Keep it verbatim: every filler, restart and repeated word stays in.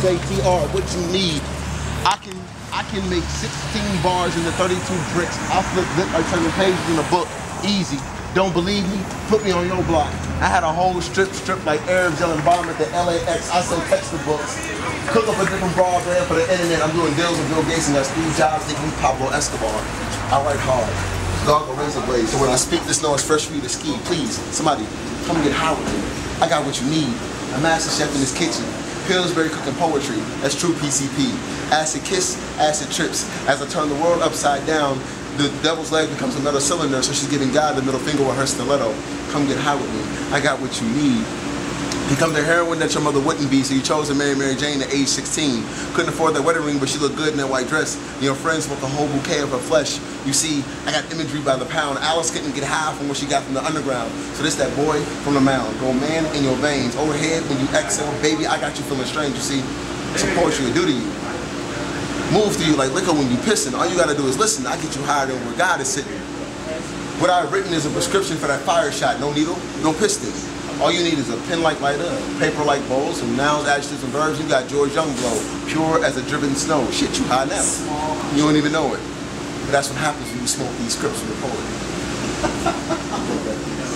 say, T R, what you need? I can I can make sixteen bars into thirty-two bricks. I flip zip I turn the pages in a book. Easy. Don't believe me? Put me on your block. I had a whole strip strip like Arabs yelling bottom at the L A X. I sell textbooks. Cook up a different bar brand for the internet. I'm doing deals with Bill Gates and that Steve Jobs, they eat Pablo Escobar. I write hard. Dog or razor blade. So when I speak this, know it's fresh for you to ski. Please, somebody, come get high with me. I got what you need. A master chef in his kitchen. Pillsbury cooking poetry, that's true P C P. Acid kiss, acid trips. As I turn the world upside down, the devil's leg becomes another cylinder, so she's giving God the middle finger with her stiletto. Come get high with me. I got what you need. Become the heroine that your mother wouldn't be, so you chose to marry Mary Jane at age sixteen. Couldn't afford that wedding ring, but she looked good in that white dress. And your friends want the whole bouquet of her flesh. You see, I got imagery by the pound. Alice couldn't get high from what she got from the underground. So this that boy from the mound. Go man in your veins. Overhead when you exhale, baby, I got you feeling strange. You see, it's a poetry to do to you. Move to you like liquor when you pissing. All you gotta do is listen. I get you higher than where God is sitting. What I've written is a prescription for that fire shot. No needle, no piston. All you need is a pen-like lighter, paper-like bowl, some nouns, adjectives, and verbs. You got George Youngblow, pure as a driven snow. Shit, you high now. You don't even know it. But that's what happens when you smoke these scripts with the poet.